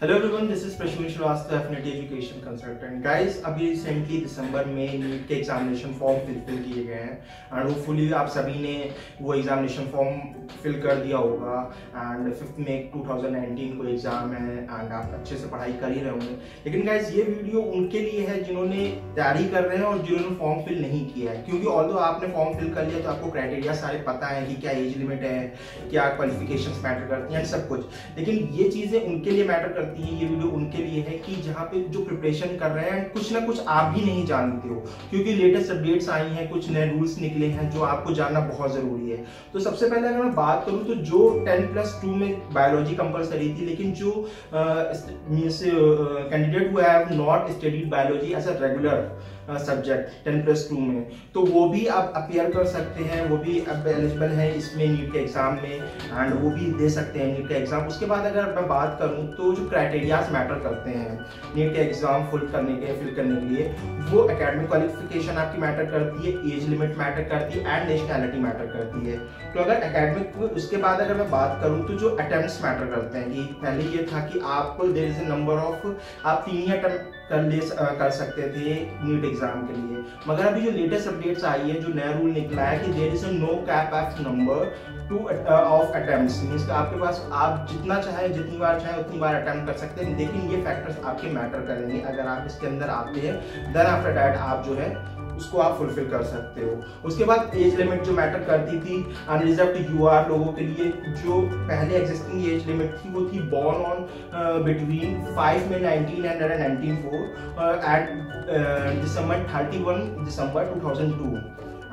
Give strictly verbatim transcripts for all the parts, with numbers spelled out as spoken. Hello everyone, this is प्रशिमेश रास्तफ notification consultant. Guys अभी recently दिसंबर में नीट के एग्जामिनेशन फॉर्म फिल फिल किए गए हैं एंड होपफुली आप सभी ने वो एग्जामिनेशन फॉर्म फिल कर दिया होगा। And fifth May two thousand nineteen को एग्ज़ाम है एंड आप अच्छे से पढ़ाई कर ही रहे होंगे। लेकिन गाइस ये वीडियो उनके लिए है जिन्होंने तैयारी कर रहे हैं और जिन्होंने फॉर्म फिल नहीं किया है, क्योंकि ऑल्दो आपने फॉर्म फिल कर लिया तो आपको क्राइटेरिया सारे पता है कि क्या एज लिमिट है, क्या क्वालिफिकेशन मैटर करती हैं, सब कुछ। लेकिन ये चीज़ें उनके लिए मैटर करती हैं। ये वीडियो उनके लिए है कि जहाँ पे जो प्रिपरेशन कर रहे हैं कुछ ना कुछ आप भी नहीं जानते हो, क्योंकि लेटेस्ट अपडेट्स आई हैं, कुछ नए रूल्स निकले हैं जो आपको जानना बहुत जरूरी है। तो सबसे पहले अगर मैं बात करूँ तो जो टेन प्लस टू में बायोलॉजी कंपलसरी थी, लेकिन जो candidate who have not studied biology as a regular subject ten plus two में, तो वो भी आप अपियर कर सकते हैं, वो भी अब एलिजिबल है इसमें नीट के एग्ज़ाम में एंड वो भी दे सकते हैं नीट के एग्ज़ाम। उसके बाद अगर मैं बात करूं तो जो क्राइटेरियाज मैटर करते हैं नीट के एग्ज़ाम फुल करने के फिल करने के लिए, वो एकेडमिक क्वालिफिकेशन आपकी मैटर करती है, एज लिमिट मैटर करती है एंड नेशनैलिटी मैटर करती है। तो अगर एकेडमिक, उसके बाद अगर मैं बात करूँ तो जो अटैम्प्ट्स मैटर करते हैं कि पहले ये था कि आपको there is a number of, आप तीन ही अटैम्प्ट कर ले कर सकते थे नीट एग्जाम के लिए, मगर अभी जो लेटेस्ट अपडेट्स आई है, जो नया रूल निकला है कि there is a no cap of number to of attempts, means आपके पास आप जितना चाहे जितनी बार चाहे उतनी बार अटैम्प्ट कर सकते हैं। लेकिन ये फैक्टर्स आपके मैटर करेंगे, अगर आप इसके अंदर आते हैं देन आफ्टर दैट आप जो है उसको आप फुलफिल कर सकते हो। उसके बाद एज लिमिट जो मैटर करती थी अनरिजर्व्ड यूआर लोगों के लिए, जो पहले एग्जिस्टिंग एज लिमिट थी वो थी born on between five May nineteen and nineteen four eight December thirty one December two thousand two.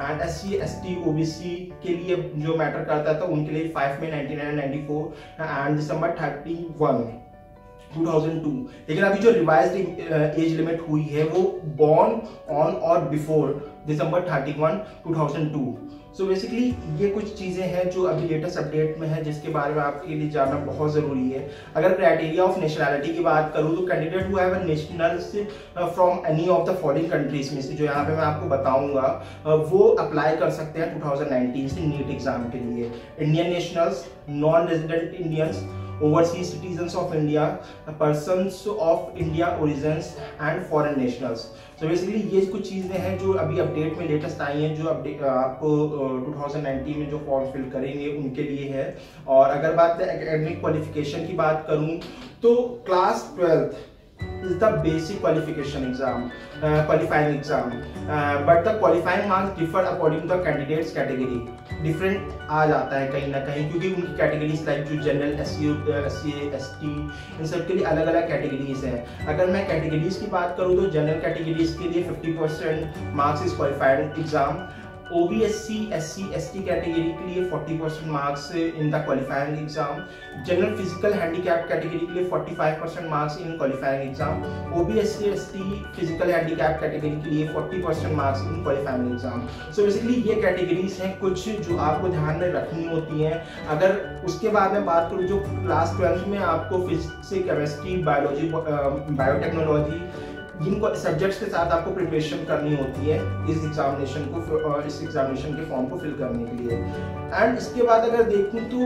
And S C S T O B C के लिए जो मैटर करता था उनके लिए five May nineteen ninety four and December thirty one two thousand two. लेकिन अभी जो रिवाइज एज लिमिट हुई है वो बॉर्न ऑन और before December thirty one two thousand two. So basically ये कुछ चीज़ें हैं जो अभी लेटेस्ट अपडेट में है, जिसके बारे में आपके लिए जानना बहुत ज़रूरी है। अगर क्राइटेरिया ऑफ नेशनैलिटी की बात करूँ तो candidate who have a nationals from any of the following countries में से, जो यहाँ पे मैं आपको बताऊंगा, वो अप्लाई कर सकते हैं टू थाउजेंड नाइनटीन से नीट एग्ज़ाम के लिए। Indian nationals, non resident Indians, overseas citizens of India, persons of India origins and foreign nationals। तो बेसिकली ये कुछ चीज़ें हैं जो अभी अपडेट में लेटेस्ट आई हैं, जो अपडेट आप टू थाउजेंड नाइनटीन में जो फॉर्म फिल करेंगे उनके लिए है। और अगर बात एकेडमिक क्वालिफिकेशन की बात करूं तो class twelfth is the basic qualification exam, uh, qualifying exam, uh, but the qualifying marks differ according to the candidate's category। Different आ जाता है कहीं ना कहीं, क्योंकि उनकी कैटेगरीज लाइक जो general, S C S T, इन सब के लिए अलग अलग कैटेगरीज हैं। अगर मैं कैटेगरीज की बात करूँ तो जनरल कैटेगरीज के लिए fifty percent marks is qualified exam, O B S C S C S T category के लिए forty percent marks in the qualifying exam, general physical handicap category के लिए forty five percent marks in qualifying exam, O B S C S T physical handicap category के लिए forty percent marks in qualifying exam. So basically ये categories हैं कुछ जो आपको ध्यान में रखनी होती हैं। अगर उसके बाद में बात करूँ जो क्लास ट्वेल्थ में आपको फिजिक्स, केमिस्ट्री, बायोलॉजी, बायोटेक्नोलॉजी, जिनको सब्जेक्ट्स के साथ आपको प्रिपरेशन करनी होती है इस एग्जामिनेशन को, इस एग्जामिनेशन के फॉर्म को फिल करने के लिए। एंड इसके बाद अगर देखूँ तो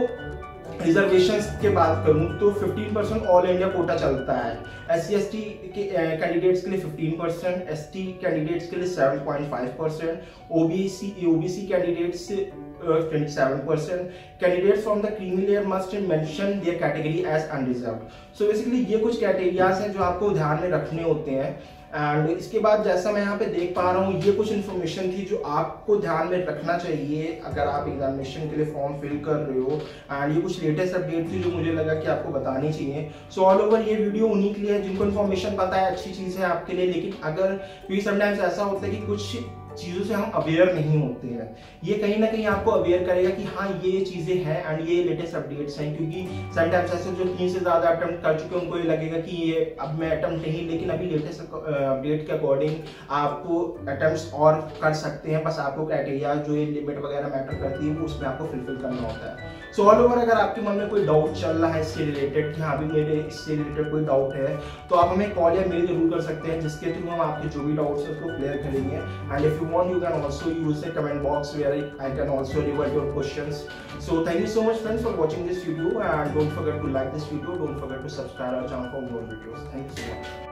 रिजर्वेशंस के बात करूँ तो fifteen percent all India quota चलता है, एस सी एस टी के कैंडिडेट्स के लिए fifteen percent, S T candidates के लिए seven point five percent, O B C candidates twenty seven percent. Candidates from the creamy layer must mention their category as unreserved. So basically ये कुछ categories हैं जो आपको ध्यान में रखने होते हैं। एंड इसके बाद जैसा मैं यहाँ पे देख पा रहा हूँ, ये कुछ इन्फॉर्मेशन थी जो आपको ध्यान में रखना चाहिए अगर आप एग्जामिनेशन के लिए फॉर्म फिल कर रहे हो। एंड ये कुछ लेटेस्ट अपडेट थी जो मुझे लगा कि आपको बतानी चाहिए। सो ऑल ओवर ये वीडियो उन्हीं के लिए है जिनको इन्फॉर्मेशन पता है, अच्छी चीज़ है आपके लिए। लेकिन अगर क्योंकि समटाइम्स ऐसा होता है कि कुछ चीज़ों से हम अवेयर नहीं होते हैं, ये कहीं ना कहीं आपको अवेयर करेगा कि हाँ ये चीज़ें हैं एंड ये लेटेस्ट अपडेट्स हैं। क्योंकि समटाइम्स ऐसे जो तीन से ज़्यादा अटैम्प्ट कर चुके हैं उनको ये लगेगा कि ये अब मैं अटैम्प्ट नहीं, लेकिन अभी लेटेस्ट अपडेट के अकॉर्डिंग आपको अटैम्प्ट्स और कर सकते हैं, बस आपको क्राइटेरिया जो ये लिमिट वगैरह मैटर करती है वो उसमें आपको फुलफिल करना होता है। सो ऑल ओवर अगर आपके मन में कोई डाउट चल रहा है इससे रिलेटेड कि हाँ अभी मेरे इससे रिलेटेड कोई डाउट है, तो आप हमें कॉल या मेल जरूर कर सकते हैं, जिसके थ्रू हम आपके जो भी डाउट्स हैं उसको क्लियर करेंगे। And if more, you can also use the comment box where I can also revert your questions. So thank you so much friends for watching this video, and don't forget to like this video, don't forget to subscribe our channel for more videos. Thank you so much.